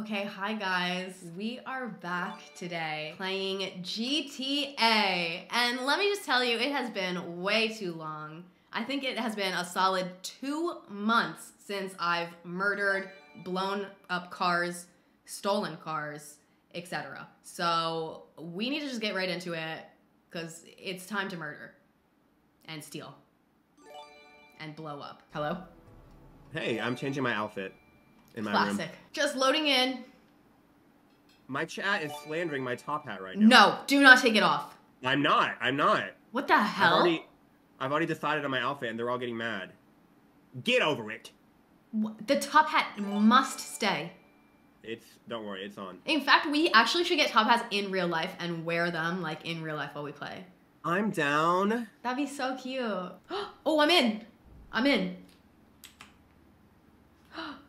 Okay, hi guys. We are back today playing GTA. And let me just tell you, it has been way too long. I think it has been a solid 2 months since I've murdered, blown up cars, stolen cars, etc. So we need to just get right into it because it's time to murder and steal and blow up. Hello? Hey, I'm changing my outfit. In my Classic. Room. Just loading in. My chat is slandering my top hat right now. No, do not take it off. I'm not. What the hell? I've already decided on my outfit and they're all getting mad. Get over it. The top hat must stay. Don't worry, it's on. In fact, we actually should get top hats in real life and wear them like in real life while we play. I'm down. That'd be so cute. Oh, I'm in.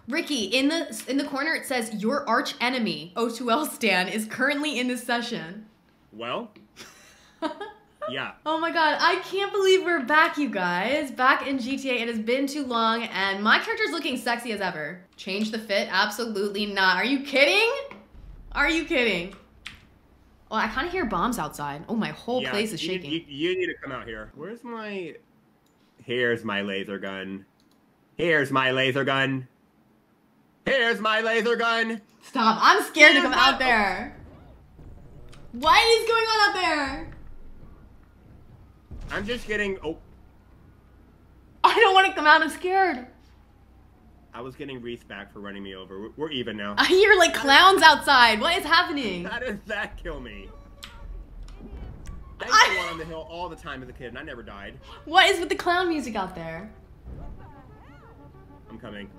Ricky, in the corner it says, your arch enemy, O2L Stan, is currently in this session. Well, yeah. Oh my god, I can't believe we're back, you guys. Back in GTA, it has been too long, and my character's looking sexy as ever. Change the fit? Absolutely not. Are you kidding? Are you kidding? Oh, I kind of hear bombs outside. Oh, my whole place is shaking. You need to come out here. Where's my... Here's my laser gun. Here's my laser gun. Here's my laser gun. Stop. I'm scared to come out there. What is going on out there? I'm just getting... Oh. I don't want to come out. I'm scared. I was getting Reese back for running me over. We're even now. I hear like clowns outside. What is happening? How does that kill me? I used to run on the hill all the time as a kid and I never died. What is with the clown music out there? I'm coming.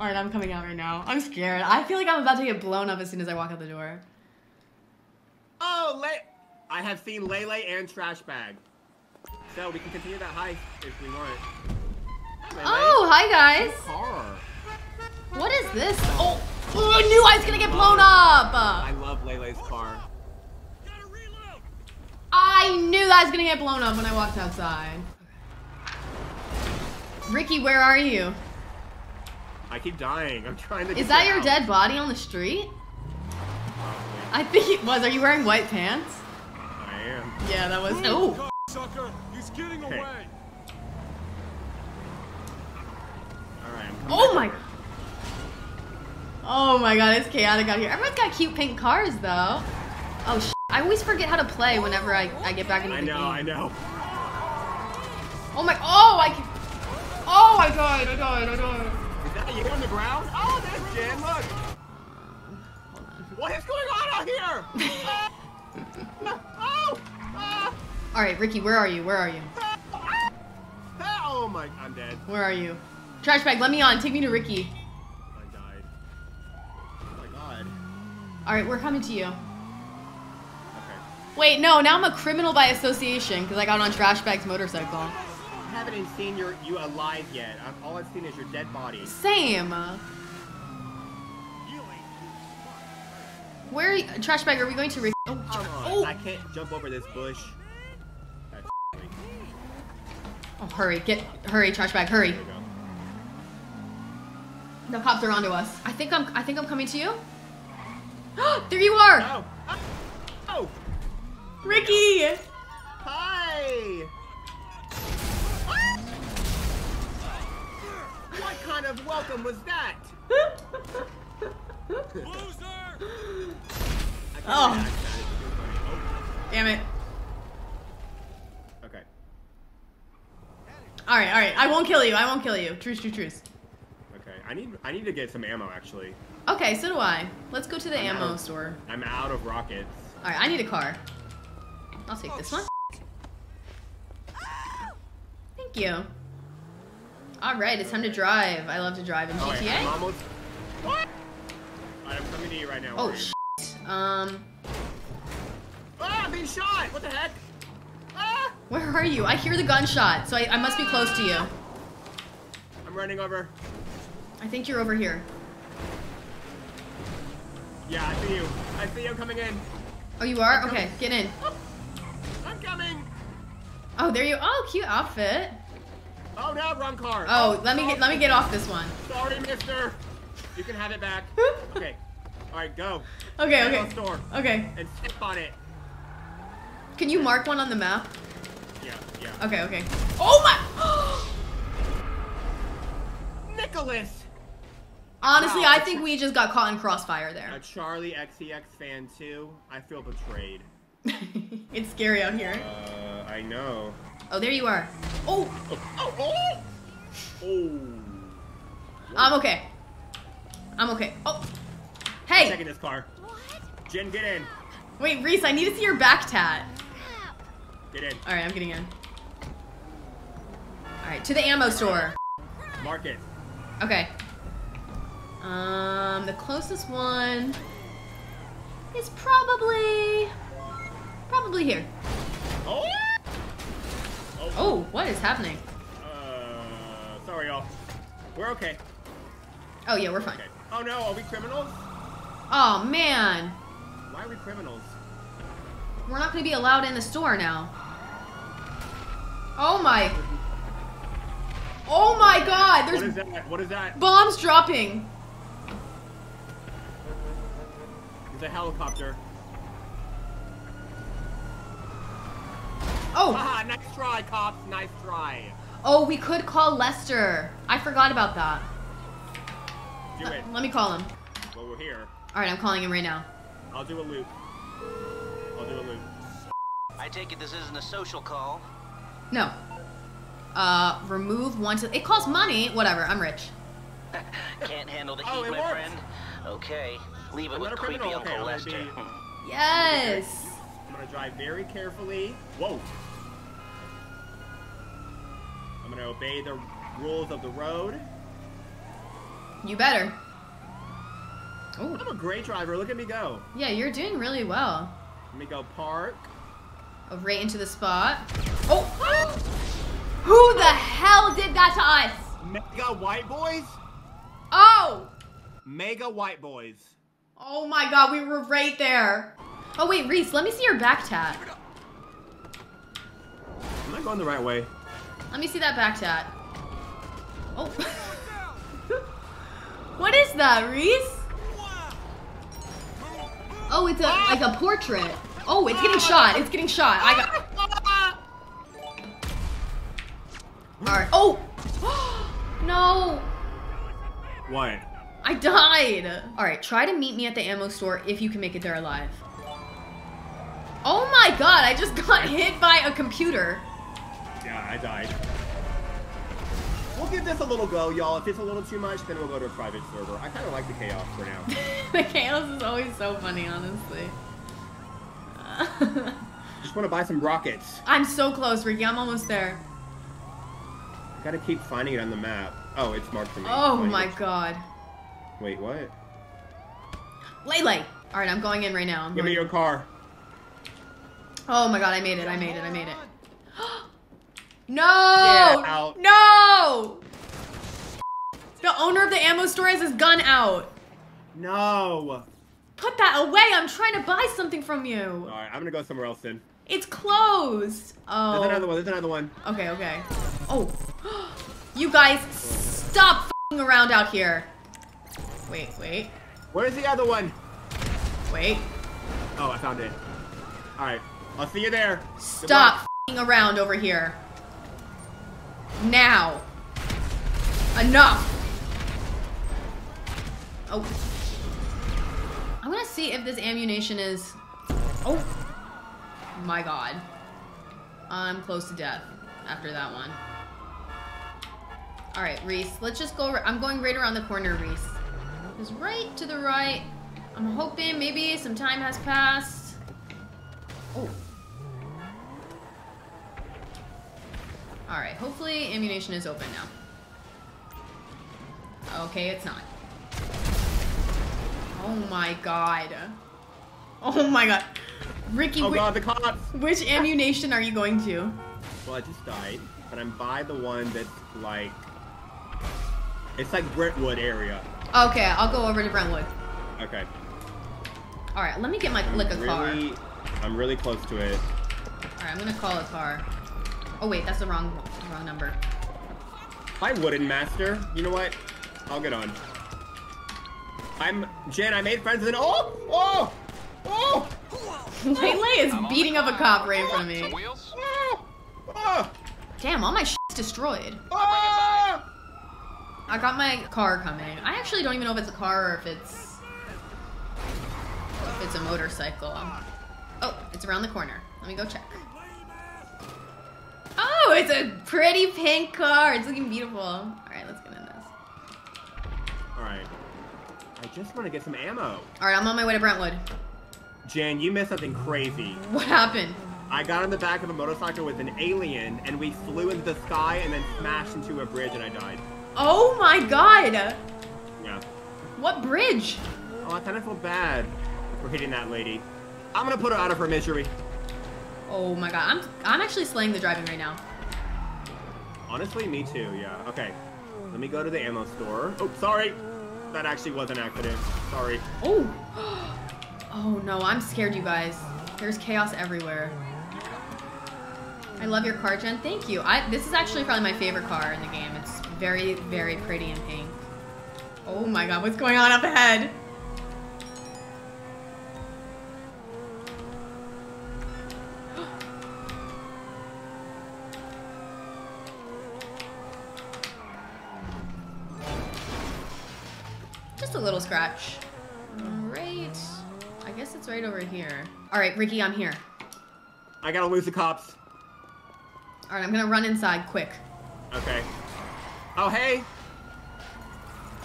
Alright, I'm coming out right now. I'm scared. I feel like I'm about to get blown up as soon as I walk out the door. Oh, I have seen Lele and Trash Bag. So we can continue that heist if we want. Lele. Oh, hi guys. Car. What is this? Oh, I knew I was gonna get blown up. I love Lele's car. I knew that I was gonna get blown up when I walked outside. Ricky, where are you? I keep dying. I'm trying to. Is that your dead body on the street? Probably. I think it was. Are you wearing white pants? I am. Yeah, that was. Oh. Sucker, he's getting away. All right. Oh my. Oh my god, it's chaotic out here. Everyone's got cute pink cars though. Oh shit. I always forget how to play whenever I get back into the game. I know. Oh my. Oh I. Can... Oh I died. You on the ground? Oh, there's Jen, look! Hold on. What is going on out here? Alright, Ricky, where are you? Oh my, I'm dead. Where are you? Trash Bag, let me on, take me to Ricky. I died. Oh my god. Alright, we're coming to you. Okay. Wait, no, now I'm a criminal by association, because I got on Trash Bag's motorcycle. I haven't seen you alive yet. All I've seen is your dead body. Same. Where are you, Trash Bag? Are we going to? Oh. I can't jump over this bush. Oh, hurry, Trash Bag, hurry. The cops are onto us. I think I'm coming to you. There you are. No. Oh. Ricky. Hi. What kind of welcome was that? Loser! Oh. Damn it. Okay. Alright. I won't kill you. Truce. Okay. I need to get some ammo actually. Okay, so do I. Let's go to the ammo store. I'm out of rockets. Alright, I need a car. I'll take this one. Thank you. All right, it's time to drive. I love to drive in GTA. Right, what? All right, I'm coming to you right now. Oh, shit. Ah, I'm being shot! What the heck? Ah! Where are you? I hear the gunshot, so I must be close to you. I'm running over. I think you're over here. Yeah, I see you. I see you coming in. Oh, you are? Okay, get in. I'm coming! Oh, there you are. Oh, cute outfit. Oh no, wrong car. Oh, let me get off this one. Sorry, mister. You can have it back. Okay. All right, go. Okay, okay. Store. Okay. And step on it. Can you mark one on the map? Yeah, yeah. Okay, okay. Oh my! Nicholas! Honestly, wow. I think we just got caught in crossfire there. A Charlie XCX fan too. I feel betrayed. It's scary out here. I know. Oh, there you are. Oh! Oh! Oh! Oh! Oh. I'm okay. I'm okay. Oh! Hey! Second this car. What? Jen, get in. Wait, Reese, I need to see your back tat. Get in. Alright, I'm getting in. Alright, to the ammo store. Mark it. Okay. The closest one is probably here. Oh! Oh, oh what is happening? Sorry, y'all. We're okay. Oh, yeah, we're fine. Okay. Oh, no, are we criminals? Oh, man. Why are we criminals? We're not going to be allowed in the store now. Oh, my. Oh, my God. There's... What is that? What is that? Bombs dropping. There's a helicopter. Oh. Haha, nice try, cops. Nice try. Oh, we could call Lester. I forgot about that. Do it. Let me call him. Well, we're here. All right, I'm calling him right now. I'll do a loop. I'll do a loop. I take it this isn't a social call. No. Remove one to... It costs money. Whatever, I'm rich. Can't handle the heat, oh, my works. Friend. Okay, leave it I'm with creepy criminal. Uncle okay, Lester. Yes! I'm gonna drive very carefully. Whoa! I'm gonna obey the rules of the road. You better. Ooh. I'm a great driver. Look at me go. Yeah, you're doing really well. Let me go park. Oh, right into the spot. Oh! Who the hell did that to us? Mega white boys? Oh! Mega white boys. Oh my God, we were right there. Oh wait, Reese, let me see your back tat. Am I going the right way? Let me see that back tat. Oh. What is that, Reese? Oh, it's a like a portrait. Oh, it's getting shot. It's getting shot. I got. All right. Oh. No. What? I died. All right. Try to meet me at the ammo store if you can make it there alive. Oh my God! I just got hit by a computer. Yeah, I died. We'll give this a little go, y'all. If it's a little too much, then we'll go to a private server. I kind of like the chaos for now. The chaos is always so funny, honestly. Just want to buy some rockets. I'm so close, Ricky. I'm almost there. I gotta keep finding it on the map. Oh, it's marked for me. Oh my God. Wait, what? Lele. All right, I'm going in right now. Give me your car. Oh my God, I made it. I made it. I made it. No! No! The owner of the ammo store has his gun out. No. Put that away. I'm trying to buy something from you. All right, I'm going to go somewhere else then. It's closed. Oh. There's another one. There's another one. Okay, okay. Oh. You guys, stop f***ing around out here. Wait, wait. Where's the other one? Wait. Oh, I found it. All right. I'll see you there. Stop f***ing around over here. Now. Enough. Oh. I'm gonna see if this ammunition is... Oh. My God. I'm close to death after that one. All right, Reese. Let's just go... I'm going right around the corner, Reese. It's right to the right. I'm hoping maybe some time has passed. Oh. All right, hopefully ammunition is open now. Okay, it's not. Oh my God. Oh my God. Ricky, oh God, the cops. Which ammunition are you going to? Well, I just died, but I'm by the one that's like, it's like Brentwood area. Okay, I'll go over to Brentwood. Okay. All right, let me get my car. I'm really close to it. All right, I'm gonna call a car. Oh wait, that's the wrong number. I wouldn't, Master. You know what? I'll get on. Jen, I made friends with an oh! Lele is beating up a cop right in front of me. Damn, all my shit's destroyed. I got my car coming. I actually don't even know if it's a car or if it's a motorcycle. Oh, it's around the corner. Let me go check. Oh, it's a pretty pink car. It's looking beautiful. All right, let's get in this. All right. I just want to get some ammo. All right, I'm on my way to Brentwood. Jen, you missed something crazy. What happened? I got on the back of a motorcycle with an alien, and we flew into the sky and then smashed into a bridge, and I died. Oh my god! Yeah. What bridge? Oh, I kind of feel bad for hitting that lady. I'm gonna put her out of her misery. Oh my god, I'm actually slaying the driving right now. Honestly, me too, yeah. Okay, let me go to the ammo store. Oh, sorry. That actually was an accident. Sorry. Oh. Oh no, I'm scared, you guys. There's chaos everywhere. I love your car, Jen. Thank you. This is actually probably my favorite car in the game. It's very, very pretty and pink. Oh my god, what's going on up ahead? Just a little scratch. Alright. I guess it's right over here. Alright, Ricky, I'm here. I gotta lose the cops. Alright, I'm gonna run inside quick. Okay. Oh, hey!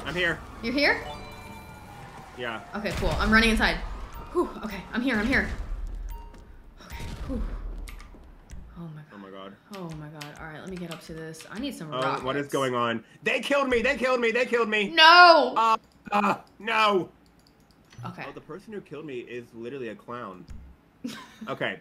I'm here. You're here? Yeah. Okay, cool. I'm running inside. Whew, okay. I'm here. Okay, whew. Oh my god. Alright, let me get up to this. I need some rockets. What is going on? They killed me! No! No! Okay. Oh, the person who killed me is literally a clown. Okay.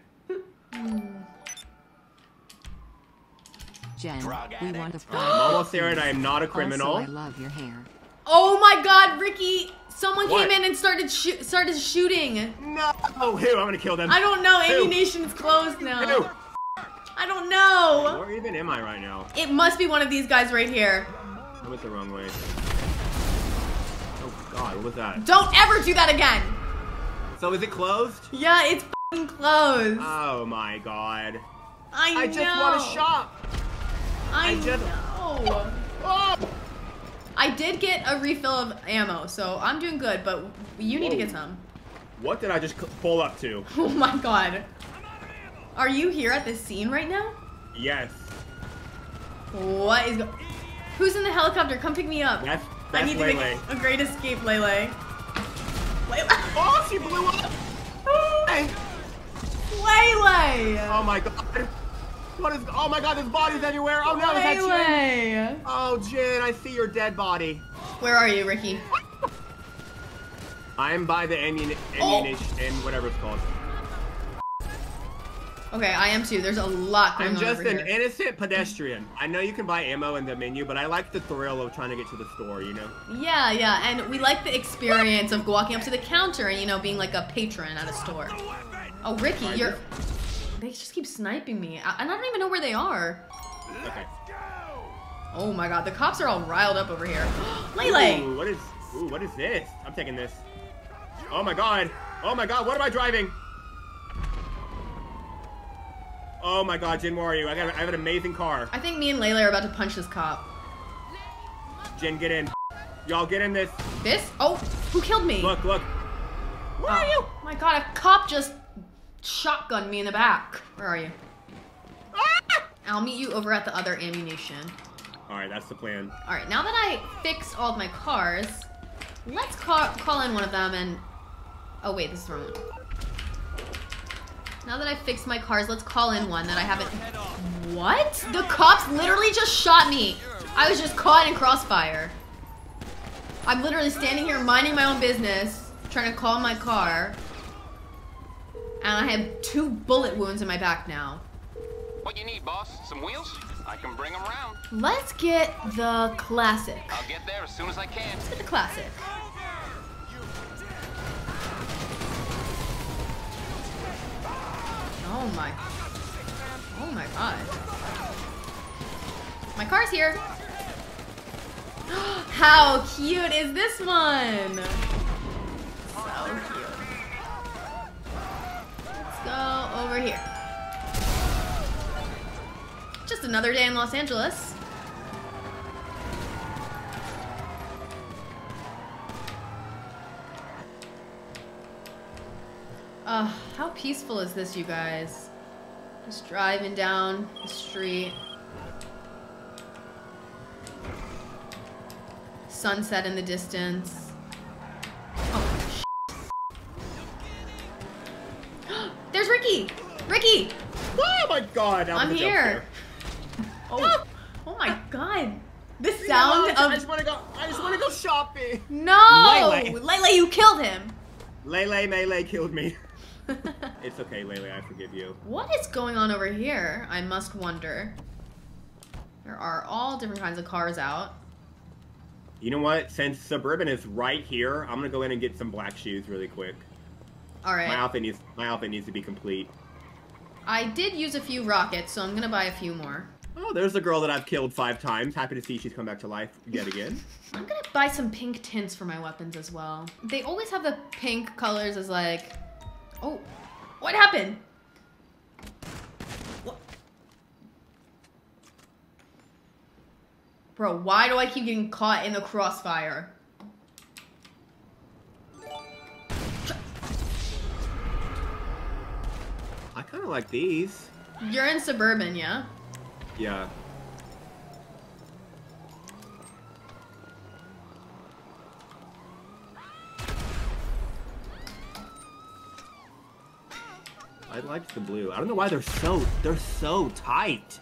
Jen, we want to find. I'm almost there, and I am not a criminal. Also, I love your hair. Oh my god, Ricky! Someone came in and started shooting. No! Oh, who? I'm gonna kill them. I don't know. Ammunation is closed now. Who? I don't know. Where even am I right now? It must be one of these guys right here. I went the wrong way. Oh god, what was that? Don't ever do that again! So is it closed? Yeah, it's f***ing closed. Oh my god. I know. Just want to shop. I know. Oh. I did get a refill of ammo, so I'm doing good, but you need to get some. What did I just pull up to? Oh my god. Are you here at this scene right now? Yes. What is Who's in the helicopter? Come pick me up. I need to make a great escape, Lele. Oh, she blew up! Lele! Oh my god. What is, oh my god, there's bodies everywhere. Oh no, is that Jen? Oh, Jen, I see your dead body. Where are you, Ricky? I'm by the ammunition and whatever it's called. Okay, I am too. There's a lot going on over here. I'm just an innocent pedestrian. I know you can buy ammo in the menu, but I like the thrill of trying to get to the store, you know? Yeah, yeah, and we like the experience of walking up to the counter and, you know, being like a patron at a store. Oh, Ricky, you're... They just keep sniping me, and I don't even know where they are. Okay. Oh my god, the cops are all riled up over here. Lele! What is this? I'm taking this. Oh my god. Oh my god, what am I driving? Oh my god, Jen, where are you? I have an amazing car. I think me and Lele are about to punch this cop. Jen, get in. Y'all get in this. This? Oh, who killed me? Look. Where are you? Oh my god, a cop just shotgunned me in the back. Where are you? Ah! I'll meet you over at the other ammunition. Alright, that's the plan. Alright, now that I fixed all of my cars, let's call in one of them and... Oh wait, this is the wrong one. Now that I've fixed my cars, let's call in one that I haven't... What? The cops literally just shot me. I was just caught in crossfire. I'm literally standing here minding my own business, trying to call my car. And I have 2 bullet wounds in my back now. What you need, boss? Some wheels? I can bring them around. Let's get the classic. I'll get there as soon as I can. Let's get the classic. Oh my god. My car's here. How cute is this one? here. Just another day in Los Angeles. How peaceful is this, you guys? Just driving down the street. Sunset in the distance. Oh, shit. There's Ricky! Ricky! Oh my god! I'm here! Oh. Oh my god! The sound of... I just wanna go shopping! No! Lele. Lele, you killed him! Lele killed me. It's okay, Lele, I forgive you. What is going on over here? I must wonder. There are all different kinds of cars out. You know what? Since Suburban is right here, I'm gonna go in and get some black shoes really quick. Alright. My outfit needs to be complete. I did use a few rockets, so I'm gonna buy a few more. Oh, there's the girl that I've killed 5 times. Happy to see she's come back to life yet again. I'm gonna buy some pink tints for my weapons as well. They always have the pink colors as like... Oh, what happened? What? Bro, why do I keep getting caught in the crossfire? I kind of like these. You're in Suburban, yeah? Yeah. I like the blue. I don't know why they're so tight.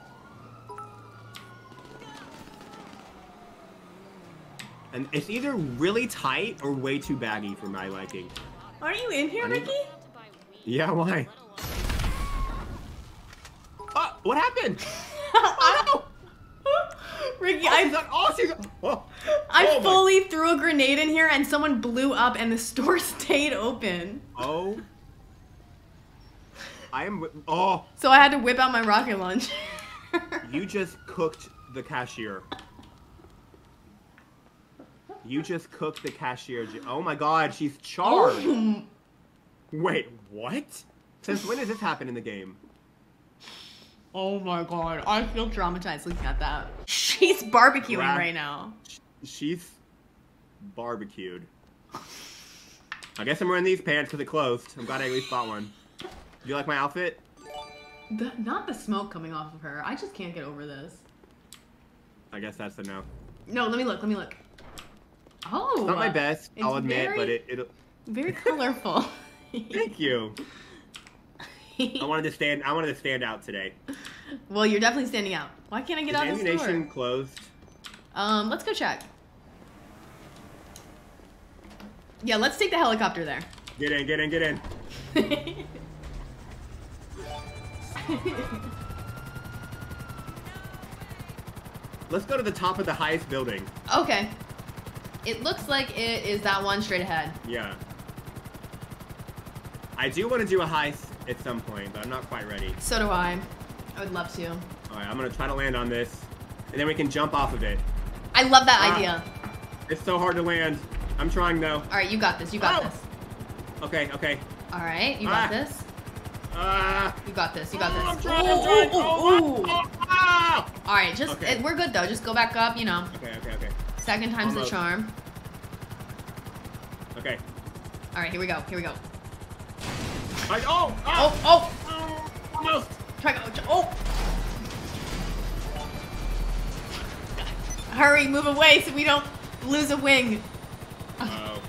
And it's either really tight or way too baggy for my liking. Aren't you in here, Ricky? Yeah, why? Oh, what happened? Oh, no. Ricky, I fully threw a grenade in here and someone blew up and the store stayed open. Oh. So I had to whip out my rocket launcher. You just cooked the cashier. You just cooked the cashier. Oh my god, she's charged. Oh. Wait, what? Since when does this happen in the game? Oh my god, I feel traumatized looking at that. She's barbecuing right now. She's barbecued. I guess I'm wearing these pants because it closed. I'm glad I at least bought one. Do you like my outfit? Not the smoke coming off of her. I just can't get over this. I guess that's a no. No, let me look. Oh. It's not my best, I'll admit, but it'll... Very colorful. Thank you. I wanted to stand out today. Well, you're definitely standing out. Why can't I get out of the store? Is Ammunation closed? Let's go check. Yeah, let's take the helicopter there. Get in. Let's go to the top of the highest building. Okay. It looks like it is that one straight ahead. Yeah. I do want to do a heist at some point, but I'm not quite ready. So do I. I would love to. Alright, I'm gonna try to land on this. And then we can jump off of it. I love that idea. It's so hard to land. I'm trying though. Alright, you got this, you got this. Okay. Alright, you got this. You got this. I'm trying. Alright, we're good though. Just go back up, you know. Okay. Second time's the charm. Okay. Alright, here we go. Oh! Almost! Hurry, move away so we don't lose a wing. Uh-oh.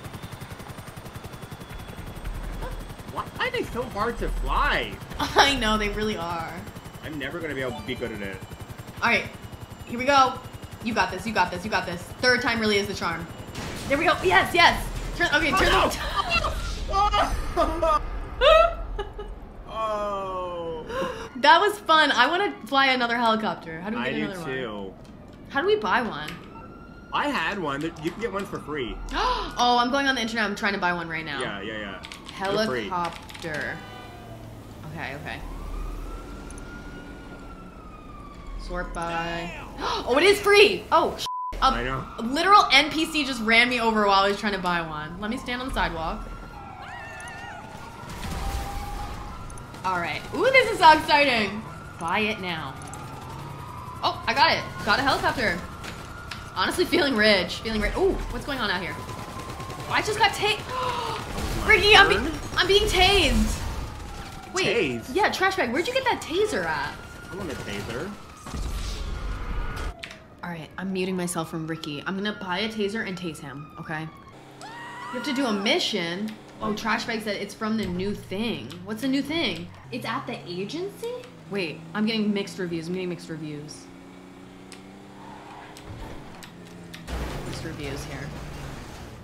Why are they so hard to fly? I know, they really are. I'm never gonna be able to be good at it. Alright, here we go. You got this. Third time really is the charm. There we go. Yes! Turn. Oh. That was fun. I want to fly another helicopter. How do we get another one? How do we buy one? I had one. You can get one for free. Oh, I'm going on the internet. I'm trying to buy one right now. Yeah. Helicopter. Okay. Sort by. Oh, it is free. Oh, shit. I know. A literal NPC just ran me over while I was trying to buy one. Let me stand on the sidewalk. Alright. Ooh, this is so exciting. Buy it now. Oh, I got it. Got a helicopter. Honestly, feeling rich. Feeling rich. Ooh, what's going on out here? Oh, I just got tased. Ricky, I'm being tased. Wait. Tased? Yeah, trash bag. Where'd you get that taser at? I want a taser. Alright, I'm muting myself from Ricky. I'm gonna buy a taser and tase him, okay? You have to do a mission. Oh, trash bag said it's from the new thing. What's the new thing? It's at the agency? Wait, I'm getting mixed reviews. Mixed reviews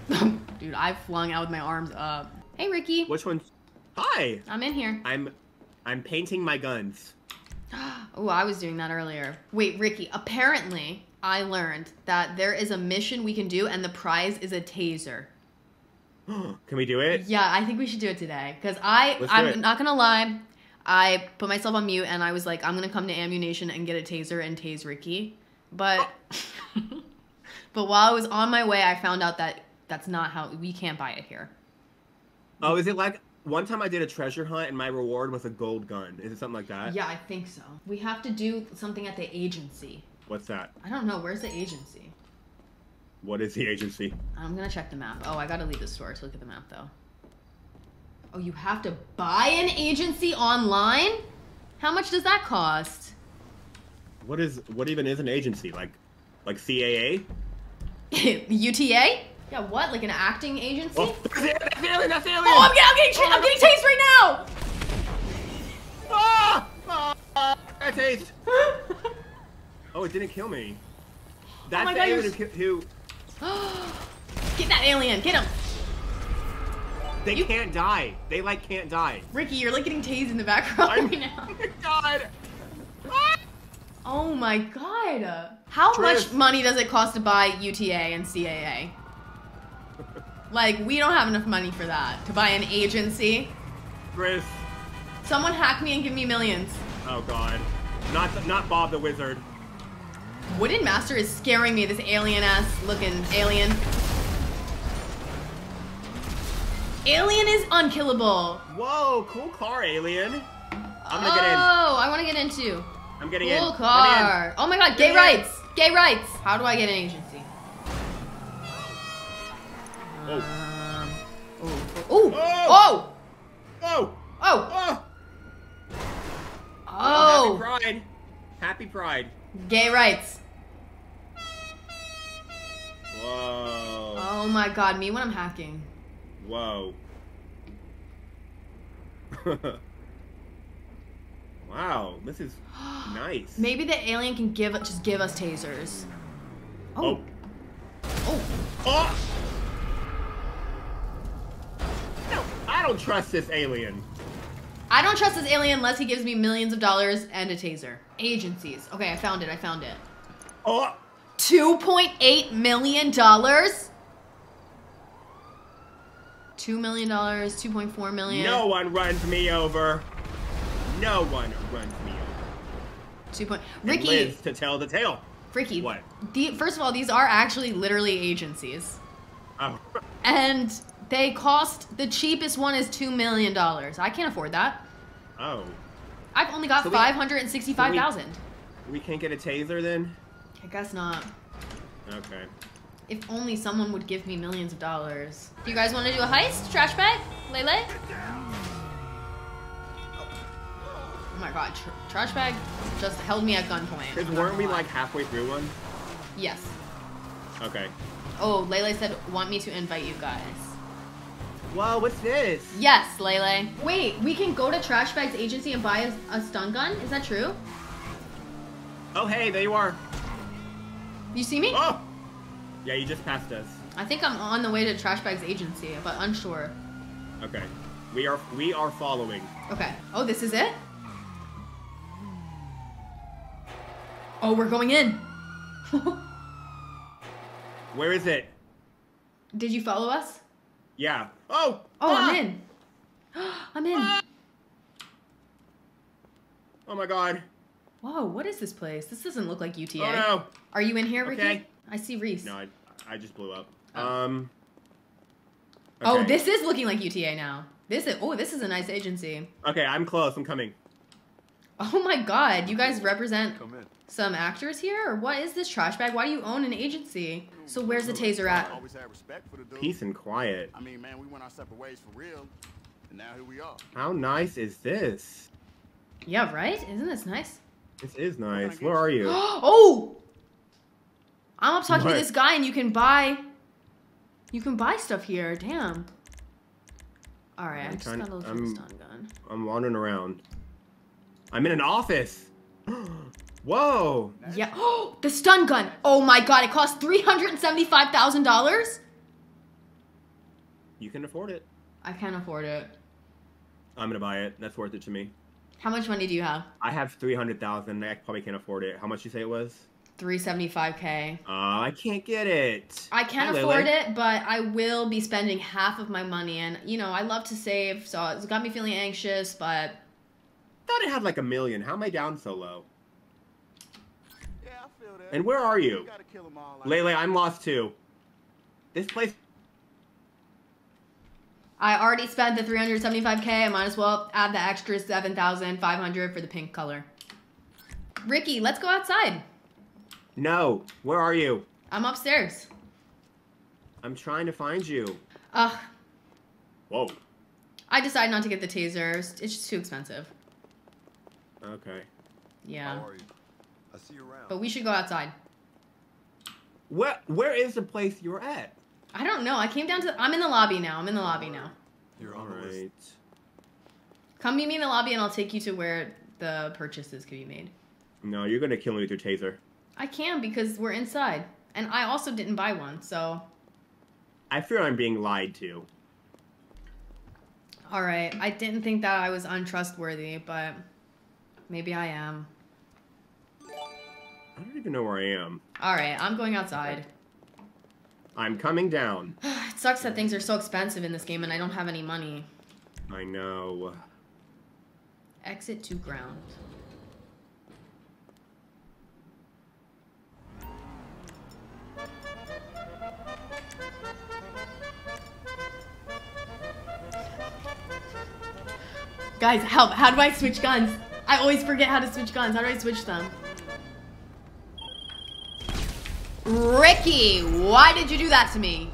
here. Dude, I flung out with my arms up. Hey, Ricky. Which one? Hi. I'm in here. I'm painting my guns. Oh, I was doing that earlier. Wait, Ricky, apparently I learned that there is a mission we can do and the prize is a taser. Can we do it? Yeah, I think we should do it today. Because I'm not going to lie, I put myself on mute and I was like, I'm going to come to Ammunation and get a taser and tase Ricky. But but while I was on my way, I found out that that's not how, we can't buy it here. Oh, is it like, one time I did a treasure hunt and my reward was a gold gun. Is it something like that? Yeah, I think so. We have to do something at the agency. What's that? I don't know. Where's the agency? What is the agency? I'm going to check the map. Oh, I got to leave the store to look at the map, though. Oh, you have to buy an agency online? How much does that cost? What even is an agency? Like CAA? UTA? Yeah, what? Like an acting agency? Oh, that's alien! Oh, I'm getting tased right now! Ah! Ah! I tased! Oh, it didn't kill me. That's oh my God, alien who... Get that alien! Get him! They can't die. They, like, can't die. Ricky, you're, like, getting tased in the background right now. Oh, my God! Ah! Oh, my God! How much money does it cost to buy UTA and CAA? Like, we don't have enough money for that. To buy an agency. Chris. Someone hack me and give me millions. Oh, God. Not Bob the Wizard. Wooden Master is scaring me, this alien-ass looking alien. Alien is unkillable. Whoa, cool car, alien. I'm gonna get in. Oh, I want to get in, too. I'm getting in. Cool car. Oh, my God, gay rights. Gay rights. How do I get an agency? Oh. Oh! Oh! Oh! Oh! Oh! Happy pride. Happy pride. Gay rights. Whoa. Oh my God, me when I'm hacking. Whoa. Wow, this is nice. Maybe the alien can just give us tasers. Oh. Oh. Oh. I don't trust this alien. I don't trust this alien unless he gives me millions of dollars and a taser. Agencies. Okay, I found it. Oh. $2.8 million? $2 million, $2.4 million. No one runs me over. No one runs me over. Ricky. Lives to tell the tale. Ricky. What? First of all, these are actually literally agencies. Oh. And... they cost, the cheapest one is $2 million. I can't afford that. Oh. I've only got 565,000. We can't get a taser then? I guess not. Okay. If only someone would give me millions of dollars. Do you guys want to do a heist? Trash bag? Lele? Oh my God, trash bag just held me at gunpoint. Because weren't we like halfway through one? Yes. Okay. Oh, Lele said, want me to invite you guys. Whoa, what's this? Yes, Lele. Wait, we can go to Trash Bag's agency and buy a stun gun? Is that true? Oh, hey, there you are. You see me? Oh! Yeah, you just passed us. I think I'm on the way to Trash Bag's agency, but unsure. Okay. We are following. Okay. Oh, this is it? Oh, we're going in. Where is it? Did you follow us? Yeah. Oh! Oh, ah! I'm in. I'm in. Ah! Oh my God. Whoa, what is this place? This doesn't look like UTA. Oh no. Are you in here, Ricky? Okay. I see Reese. No, I just blew up. Oh. Okay. Oh, this is looking like UTA now. This is a nice agency. Okay, I'm close. I'm coming. Oh my god, you guys represent some actors here? Or what is this, Trash Bag? Why do you own an agency? So where's the taser at? Peace and quiet. I mean, man, we went our separate ways for real, and now here we are. How nice is this? Yeah, right? Isn't this nice? This is nice. Where are you? Oh! I'm up talking to this guy, and you can buy stuff here. Damn. Alright, I just got a little stun gun. I'm wandering around. I'm in an office. Whoa. Yeah. Oh, the stun gun. Oh my god, it costs $375,000. You can afford it. I can afford it. I'm gonna buy it. That's worth it to me. How much money do you have? I have $300,000. I probably can't afford it. How much you say it was? $375K. I can't get it. I can't afford it, but I will be spending half of my money, and you know I love to save, so it's got me feeling anxious, but. I thought it had like a million. How am I down so low? Yeah, I feel that. And where are you? Lele, I'm lost too. This place. I already spent the $375K. I might as well add the extra $7,500 for the pink color. Ricky, let's go outside. No. Where are you? I'm upstairs. I'm trying to find you. Ugh. Whoa. I decided not to get the tasers. It's just too expensive. Okay. Yeah. How are you? I see you around. But we should go outside. Where is the place you're at? I don't know. I came down to... I'm in the lobby now. You're on the list. Come meet me in the lobby and I'll take you to where the purchases can be made. No, you're going to kill me with your taser. I can because we're inside. And I also didn't buy one, so... I fear I'm being lied to. Alright. I didn't think that I was untrustworthy, but... Maybe I am. I don't even know where I am. Alright, I'm going outside. I'm coming down. It sucks that things are so expensive in this game and I don't have any money. I know. Exit to ground. Guys, help! How do I switch guns? I always forget how to switch guns. How do I switch them? Ricky, why did you do that to me?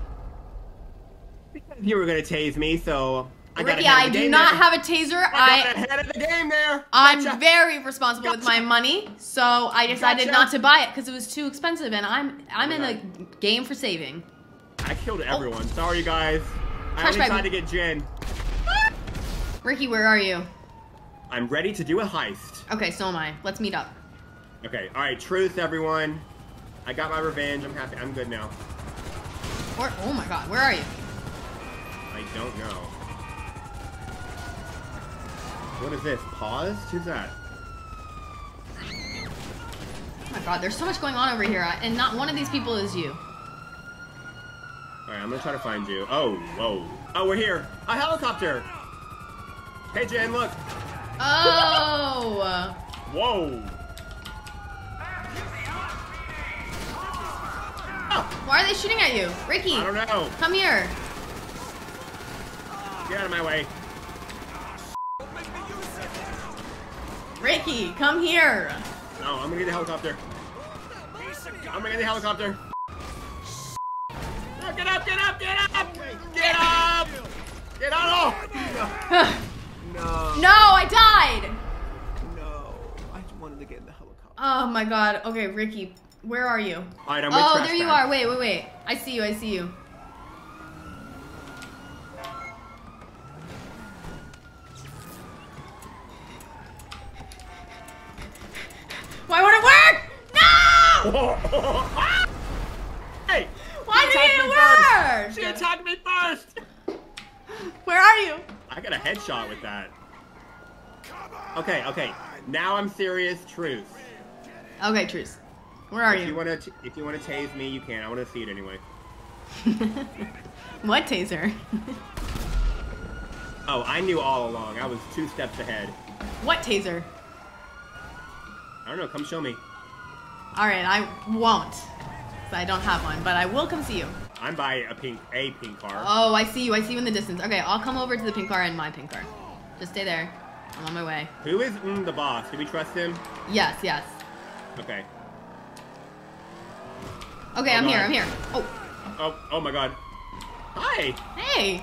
Because you were gonna tase me, so I got Ricky, I do not have a taser. I got ahead of the game there. I'm very responsible with my money, so I decided not to buy it because it was too expensive, and I'm in a game for saving. I killed everyone. Sorry, guys. I only tried to get Jen. Ricky, where are you? I'm ready to do a heist. Okay, so am I. Let's meet up. Okay, alright, truth, everyone. I got my revenge. I'm happy. I'm good now. Or, oh my god, where are you? I don't know. What is this? Paused? Who's that? Oh my god, there's so much going on over here, and not one of these people is you. Alright, I'm gonna try to find you. Oh, whoa. Oh, we're here. A helicopter! Hey, Jen, look. Oh! Whoa! Oh. Why are they shooting at you? Ricky! I don't know! Come here! Get out of my way! Ricky, come here! No, I'm gonna get the helicopter! I'm gonna get the helicopter! No, get up! Get up! Get up! Get up! Get up! Oh. No. No, I died! No, I just wanted to get in the helicopter. Oh my god. Okay, Ricky, where are you? Alright, I'm with Trash Bag. Oh, there you are. Wait, wait, wait. I see you, I see you. Why won't it work? No! Hey! Why didn't it work? She attacked me first! Where are you? I got a headshot with that. Okay, okay. Now I'm serious. Truce. Okay, Truce. Where are you? If you want to tase me, you can. I want to see it anyway. What taser? Oh, I knew all along. I was 2 steps ahead. What taser? I don't know. Come show me. All right, I won't. I don't have one, but I will come see you. I'm by a pink car. Oh, I see you. I see you in the distance. Okay, I'll come over to the pink car and my pink car. Just stay there. I'm on my way. Who is the boss? Do we trust him? Yes, yes. Okay. Okay, I'm here. I'm here. Oh. Oh. Oh my God. Hi. Hey.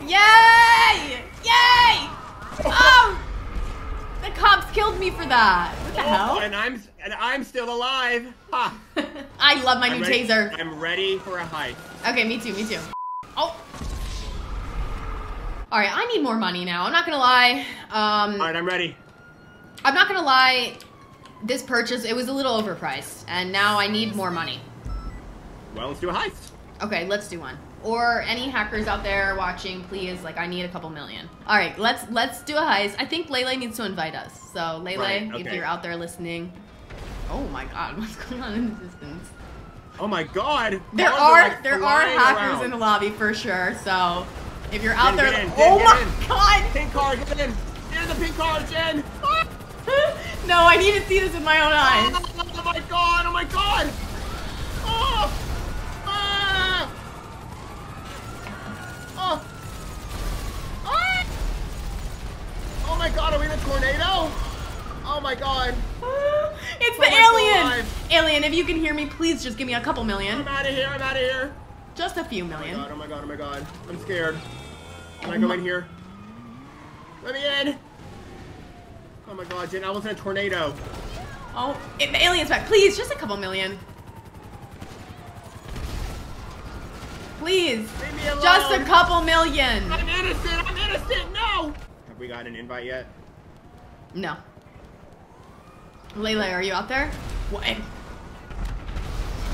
Yay! Yay! Oh. The cops killed me for that. What the hell? And I'm still alive. Ha. I love my new taser. I'm ready for a hike. Okay, me too. Me too. Oh. All right, I need more money now. I'm not gonna lie. All right, I'm ready. I'm not gonna lie. This purchase, it was a little overpriced, and now I need more money. Well, let's do a heist. Okay, let's do one. Or any hackers out there watching, please, like, I need a couple million. All right, let's do a heist. I think Lele needs to invite us. So, Lele, right, okay. If you're out there listening. Oh my God, what's going on in the distance? Oh my God. There are hackers around in the lobby for sure. So, if you're out there, oh my God. Pink car, get in. There's a pink car, Jen. No, I need to see this with my own eyes. Oh my God! Oh my God! Oh! Ah! Oh! Ah! Oh my God! Are we in a tornado? Oh my God! It's the alien! Alien, if you can hear me, please just give me a couple million. I'm out of here! I'm out of here! Just a few million. Oh my God! Oh my God! Oh my God! I'm scared. Can I go in here? Let me in. Oh my God, Jen, I was in a tornado. Oh, the alien's back. Please, just a couple million. Please. Leave me alone. Just a couple million. I'm innocent. I'm innocent. No. Have we got an invite yet? No. Layla, are you out there? What? Oh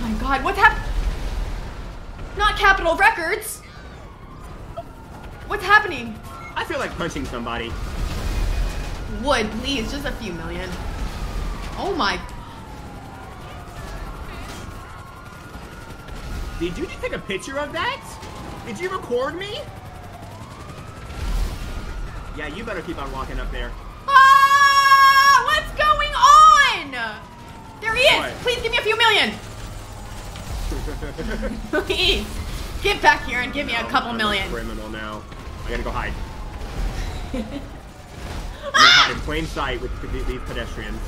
my God, what's happening? Not Capitol Records. What's happening? I feel like punching somebody. Would, please, just a few million. Oh my. Did you just take a picture of that? Did you record me? Yeah, you better keep on walking up there. Ah! What's going on? There he is! What? Please give me a few million! Please! Get back here and give me a couple million. I'm a criminal now. I gotta go hide. In plain sight with these pedestrians.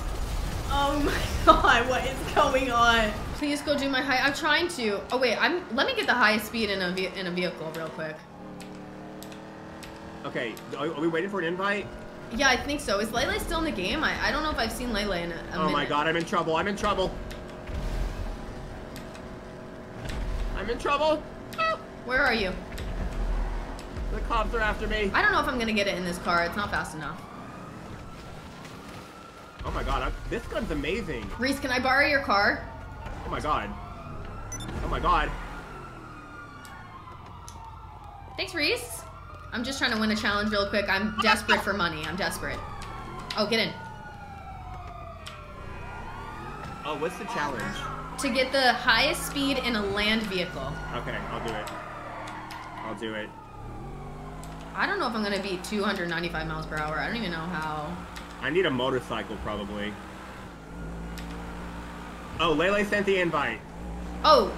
Oh my God, what is going on? Please go do my high. I'm trying to. Oh wait, let me get the highest speed in a vehicle real quick. Okay, are we waiting for an invite? Yeah, I think so. Is Lele still in the game? I don't know if I've seen Lele in a minute. Oh my God, I'm in trouble. I'm in trouble. I'm in trouble. Where are you? The cops are after me. I don't know if I'm gonna get it in this car. It's not fast enough. Oh my God, this gun's amazing. Reese, can I borrow your car? Oh my God. Oh my God. Thanks, Reese. I'm just trying to win a challenge real quick. I'm desperate for money. I'm desperate. Oh, get in. Oh, what's the challenge? To get the highest speed in a land vehicle. Okay, I'll do it. I'll do it. I don't know if I'm gonna beat 295 miles per hour. I don't even know how. I need a motorcycle, probably. Oh, Lele sent the invite. Oh.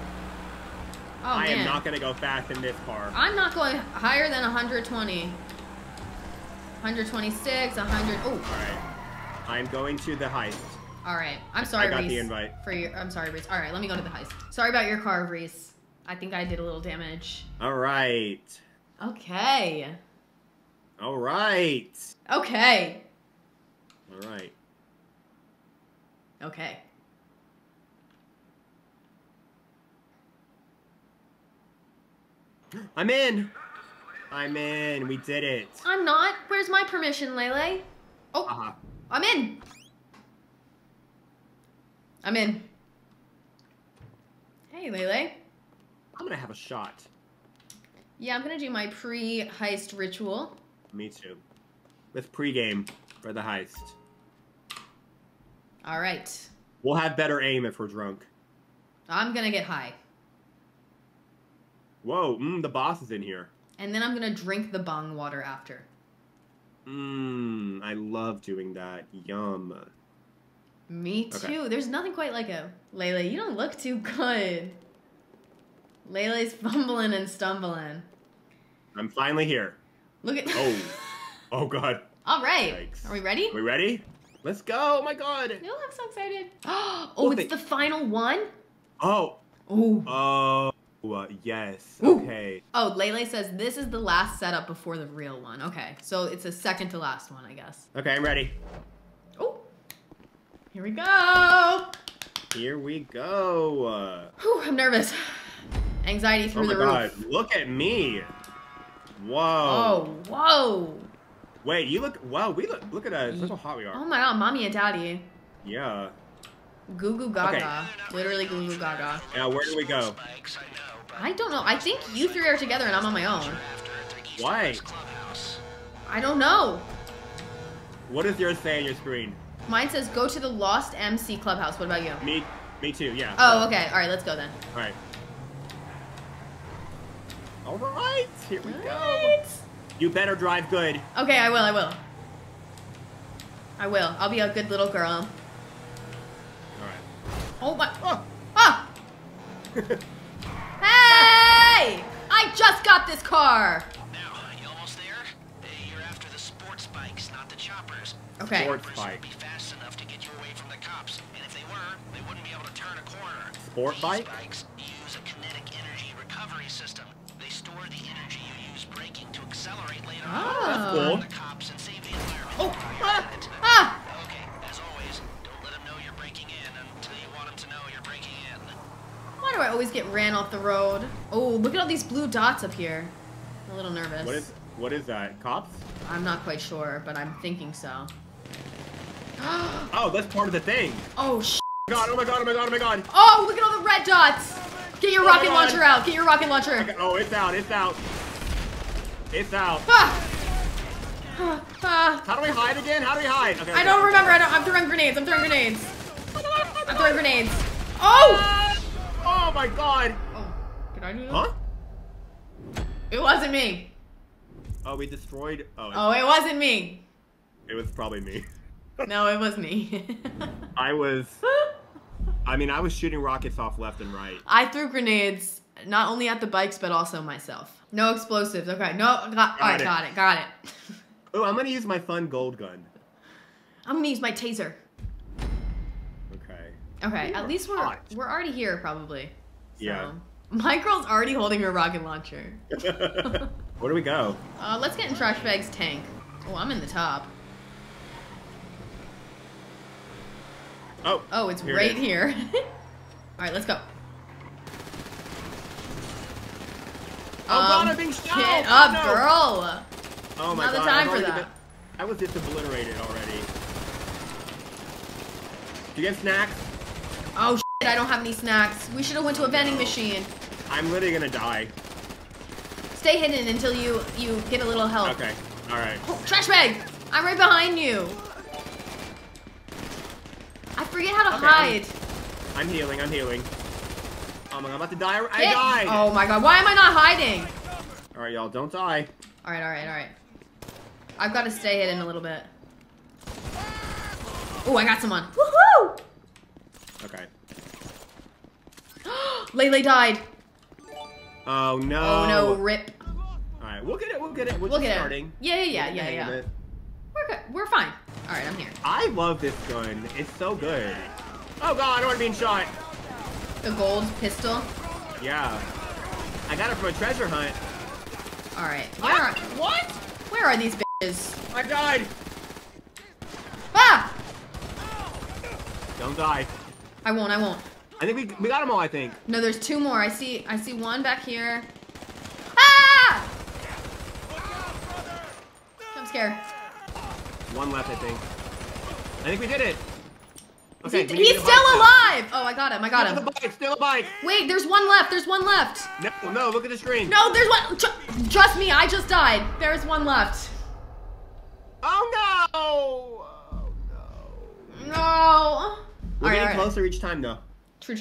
Oh, I am not going to go fast in this car. I'm not going higher than 120. 126, 100. Oh. All right. I'm going to the heist. All right. I'm sorry, Reese. I got the invite. I'm sorry, Reese. All right, let me go to the heist. Sorry about your car, Reese. I think I did a little damage. All right. Okay. All right. Okay. All right. Okay. I'm in. I'm in. We did it. I'm not. Where's my permission, Lele? Oh. Uh-huh. I'm in. I'm in. Hey, Lele. I'm gonna have a shot. Yeah, I'm gonna do my pre-heist ritual. Me too. With pre-game for the heist. All right. We'll have better aim if we're drunk. I'm going to get high. Whoa, the boss is in here. And then I'm going to drink the bong water after. I love doing that. Yum. Me too. Okay. There's nothing quite like him. Lele, you don't look too good. Lele's fumbling and stumbling. I'm finally here. Look at... Oh. Oh, God. All right. Yikes. Are we ready? Are we ready? Let's go. Oh, my God. No, I'm so excited. Oh, oh it's the final one? Oh. Ooh. Oh. Oh, yes. Ooh. Okay. Oh, Lele says this is the last setup before the real one. Okay. So it's the second to last one, I guess. Okay, I'm ready. Oh. Here we go. Here we go. Whew, I'm nervous. Anxiety through the roof. Oh, my God. Look at me. Whoa. Oh, whoa. Wait, you look, wow, we look, look at us, look how hot we are. Oh my God, mommy and daddy. Yeah. Goo goo gaga. Okay. Literally goo goo gaga. Now, where do we go? I don't know. I think you three are together and I'm on my own. Why? I don't know. What does yours say on your screen? Mine says, go to the Lost MC Clubhouse. What about you? Me too, yeah. Oh, okay. All right, let's go then. All right. All right, here we go. You better drive good. Okay, I will, I will. I will. I'll be a good little girl. All right. Oh my. Oh! Oh. Hey! I just got this car! Now, you almost there? You're after the sports bikes, not the choppers. Okay. Sports bike. Be fast enough to get you away from the cops, and if they were, they wouldn't be able to turn a corner. Sport bike? These bikes use a kinetic energy recovery system. They store the energy you use braking to accelerate later on. That's cool. The cops and save the environment. Oh! Okay, as always, don't let them know you're breaking in until you want them to know you're breaking in. Why do I always get ran off the road? Oh, look at all these blue dots up here. I'm a little nervous. What is that? Cops? I'm not quite sure, but I'm thinking so. Oh, that's part of the thing. Oh, shit. Oh my God, oh my God, oh my God. Oh, look at all the red dots. Get your rocket launcher out. Get your rocket launcher. Okay. Oh, it's out. It's out. It's out. How do we hide again? How do we hide? Okay, I don't remember. I'm throwing grenades. I'm throwing grenades. I'm throwing grenades. Oh! Oh, my God. Oh, did I do that? Huh? It wasn't me. Oh, we destroyed. Oh, it wasn't me. It was probably me. No, it was me. I mean, I was shooting rockets off left and right. I threw grenades, not only at the bikes, but also myself. No explosives. Okay, no. Got it. Oh, I'm going to use my fun gold gun. I'm going to use my taser. Okay. Okay, we at least we're already here, probably. So. Yeah. My girl's already holding her rocket launcher. Where do we go? Let's get in Trash Bag's tank. Oh, I'm in the top. Oh, oh, it's right here. All right, let's go. Oh, God, I'm being shot. Get up, girl. Oh, my God. Not the time for that. I was just obliterated already. Do you get snacks? Oh, shit, I don't have any snacks. We should have went to a vending machine. I'm literally going to die. Stay hidden until you get a little help. Okay, all right. Oh, Trash Bag, I'm right behind you. I forget how to hide. I'm healing. I'm healing. Oh my God, I'm about to die. I died. Oh my God, why am I not hiding? All right, y'all, don't die. All right, all right, all right. I've got to stay hidden a little bit. Oh, I got someone. Woohoo! Okay. Lele died. Oh no. Oh no, rip. All right, we'll get it. We'll get it. We'll get it. Yeah. We're good. We're fine. All right, I'm here. I love this gun. It's so good. Oh, God, I don't want to be shot. The gold pistol? Yeah. I got it from a treasure hunt. All right. What? Where are these bitches? I died. Ah! Don't die. I won't, I won't. I think we got them all, I think. No, there's two more. I see one back here. Ah! I'm scared. One left, I think. I think we did it. Okay, he's still alive! Oh, I got him, I got him. It's still a bike. Wait, there's one left, there's one left. No, look at the screen. No, there's one. Trust me, I just died. There's one left. Oh, no! Oh, no. No. We're getting closer each time, though. True.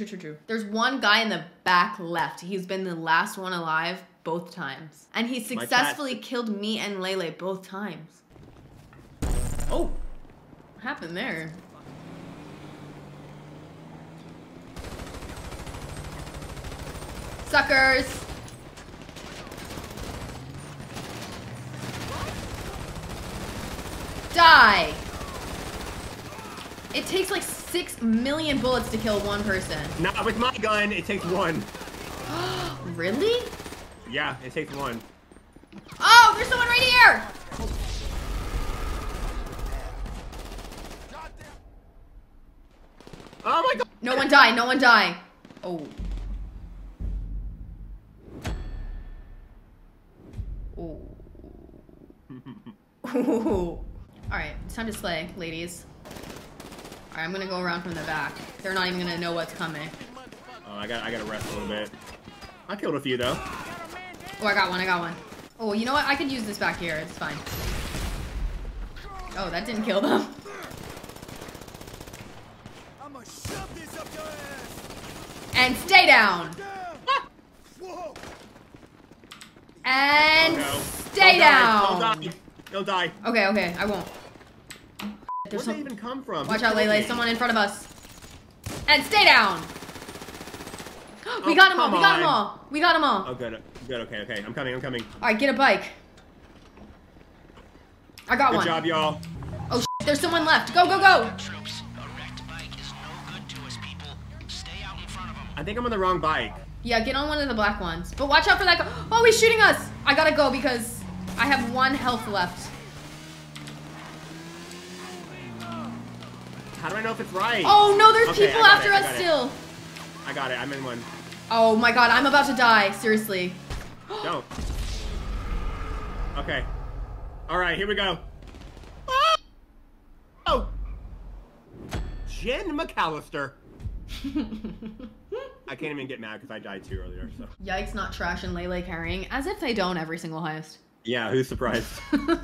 There's one guy in the back left. He's been the last one alive both times. And he successfully killed me and Lele both times. Oh, what happened there? Suckers. Die. It takes like 6 million bullets to kill one person. Not with my gun, it takes one. Really? Yeah, it takes one. Oh, there's someone right here! Oh my god! No one die, no one die. Oh. Oh. Alright, it's time to slay, ladies. Alright, I'm gonna go around from the back. They're not even gonna know what's coming. Oh, I gotta rest a little bit. I killed a few though. Oh, I got one. Oh, you know what? I could use this back here. It's fine. Oh, that didn't kill them. And stay down. And stay down. He'll die. Okay, okay, I won't. Where'd they even come from? Watch out, Lele. Someone in front of us. And stay down. We got them all. We got them all. Oh, good. Good. Okay. Okay. I'm coming. All right. Get a bike. I got one. Good job, y'all. Oh, shit, there's someone left. Go, go, go. Troops, a wrecked bike is no good to us, people. Stay out in front of them. I think I'm on the wrong bike. Yeah, get on one of the black ones. But watch out for that. Oh, he's shooting us. I gotta go because I have one health left. How do I know if it's right? Oh no, there's people after us still. I got it. I'm in one. Oh my god, I'm about to die. Seriously. Don't. Okay. Alright, here we go. Oh! Oh! Jen McAllister. I can't even get mad because I died too earlier, so. Yikes, not Trash and Lele carrying. As if they don't every single heist. Yeah, who's surprised? Oh!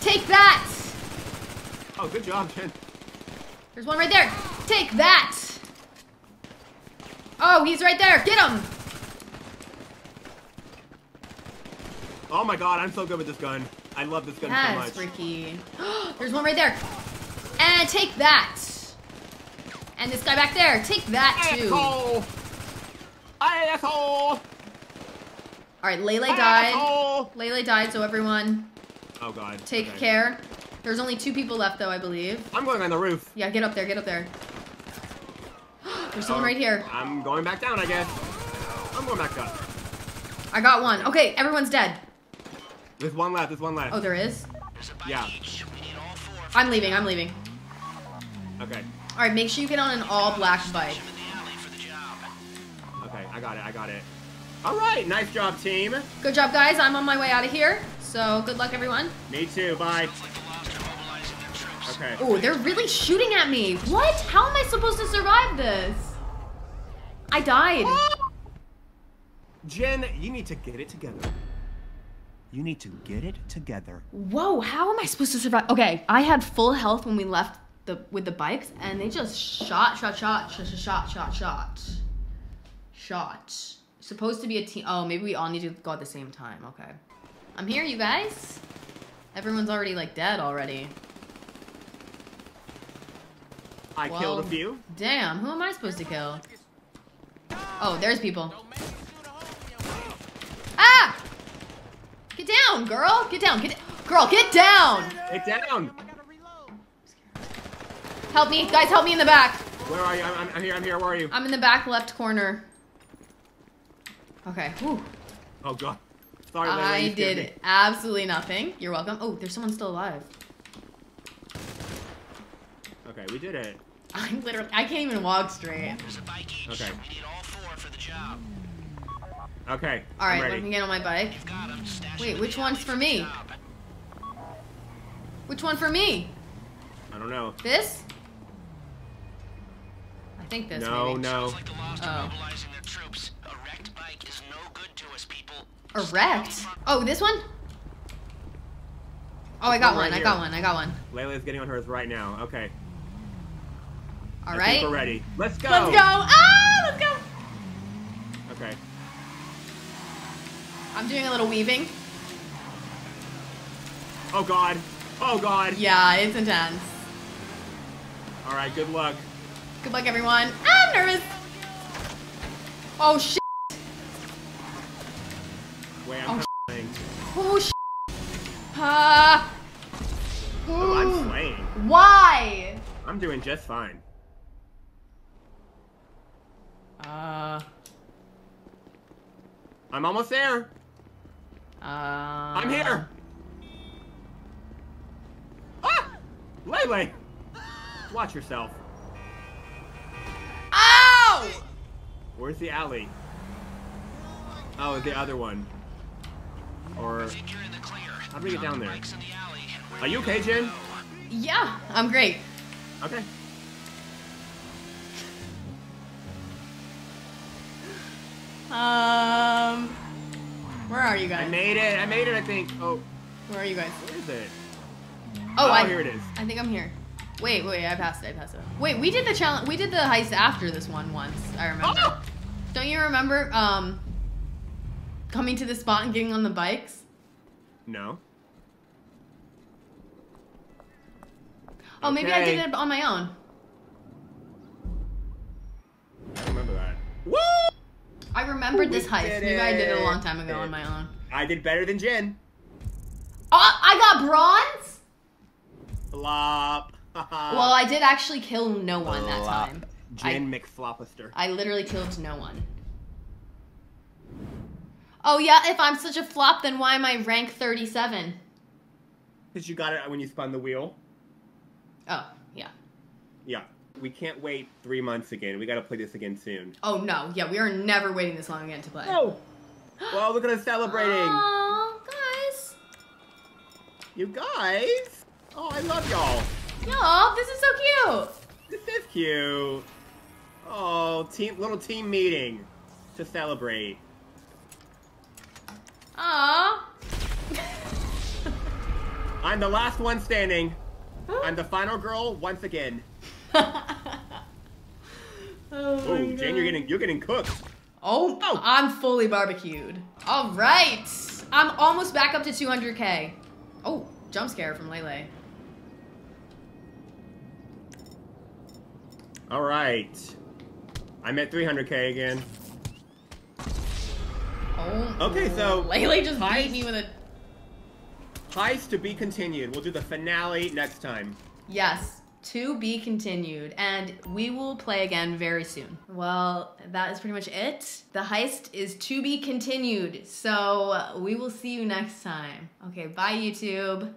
Take that! Oh, good job, Jen. There's one right there. Take that! Oh, he's right there. Get him! Oh my god, I'm so good with this gun. I love this gun so much. That's Ricky. There's one right there. And take that! And this guy back there. Take that, too. Asshole! Asshole! Alright, Lele died. Lele died, so everyone... Oh god. Take care. There's only two people left though, I believe. I'm going on the roof. Yeah, get up there, get up there. There's someone right here. I'm going back down, I guess. I'm going back up. I got one. Okay, everyone's dead. There's one left, there's one left. Oh, there is? Yeah. I'm leaving. Okay. Alright, make sure you get on an all black bike. Okay, I got it. Alright, nice job, team. Good job, guys. I'm on my way out of here. So, good luck, everyone. Me too. Bye. Okay. Oh, they're really shooting at me. What? How am I supposed to survive this? I died. Jen, you need to get it together. Whoa, how am I supposed to survive? Okay, I had full health when we left with the bikes, and they just shot. Supposed to be a team. Oh, maybe we all need to go at the same time. Okay. I'm here, you guys. Everyone's already, like, dead already. I killed a few. Damn, who am I supposed to kill? Oh, there's people. Ah! Get down, girl! Get down! Get down! Help me. Guys, help me in the back. Where are you? I'm here. Where are you? I'm in the back left corner. Okay. Whew. Oh, God. Sorry, I did absolutely nothing. You're welcome. Oh, there's someone still alive. Okay, we did it. I can't even walk straight. There's a bike each. Okay. We need all four for the job. Okay. All right, let me get on my bike. Wait, which one's for me? Which one for me? I don't know. This? I think this. No, maybe. No. Oh. Erect? Oh, this one? Oh, I got one. Layla's getting on hers right now. Okay. All right. We're ready. Let's go. Let's go. Ah, let's go. Okay. I'm doing a little weaving. Oh, God. Oh, God. Yeah, it's intense. All right, good luck. Good luck, everyone. I'm nervous. Oh, shit. Wait, I'm playing. Oh, shit. Oh, I'm playing. Why? I'm doing just fine. I'm almost there. I'm here. Ah! Lele! Watch yourself. Ow! Where's the alley? Oh, the other one. Or... how do we get down there? Are you okay, Jen? Yeah, I'm great. Okay. Where are you guys? I made it, I think. Oh. Where are you guys? Where is it? Oh, here it is. I think I'm here. Wait, I passed it. Wait, we did the challenge, we did the heist after this one once, I remember. Oh! Don't you remember, coming to the spot and getting on the bikes? No. Oh, okay. Maybe I did it on my own. I don't remember that. Woo! I remembered this heist. Maybe I did it a long time ago on my own. I did better than Jen. Oh, I got bronze? Flop. Well, I did actually kill no one that time. Jen McFloppister. I literally killed no one. Oh, yeah, if I'm such a flop, then why am I rank 37? Because you got it when you spun the wheel. Oh, yeah. Yeah. We can't wait 3 months again. We gotta play this again soon. Oh, no. Yeah, we are never waiting this long again to play. No! Well, look at us celebrating. Aw, guys. You guys? Oh, I love y'all. Y'all, this is so cute. This is cute. Oh, little team meeting to celebrate. Aw. I'm the last one standing. Huh? I'm the final girl once again. Oh, Jen, you're getting cooked. Oh, I'm fully barbecued. All right, I'm almost back up to 200K. Oh, jump scare from Lele. All right, I'm at 300K again. Oh. Okay, so Lele just beat me with a heist to be continued. We'll do the finale next time. Yes. To be continued, and we will play again very soon. Well, that is pretty much it. The heist is to be continued, so we will see you next time. Okay, bye YouTube.